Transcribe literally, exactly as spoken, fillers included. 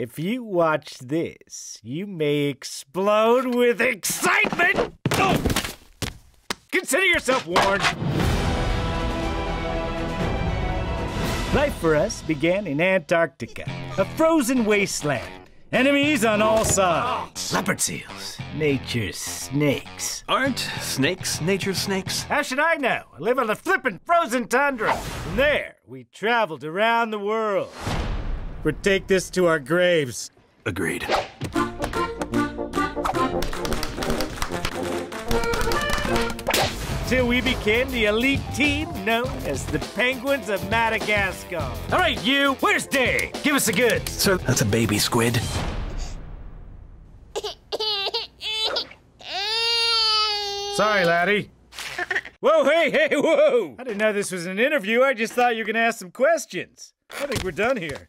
If you watch this, you may explode with excitement! Oh. Consider yourself warned! Life for us began in Antarctica, a frozen wasteland. Enemies on all sides. Leopard seals. Nature's snakes. Aren't snakes nature's snakes? How should I know? I live on the flippin' frozen tundra. From there, we traveled around the world. We'll take this to our graves. Agreed. Till we became the elite team known as the Penguins of Madagascar. All right, you, where's Dave? Give us the goods. Sir, that's a baby squid. Sorry, laddie. Whoa, hey, hey, whoa! I didn't know this was an interview. I just thought you were gonna ask some questions. I think we're done here.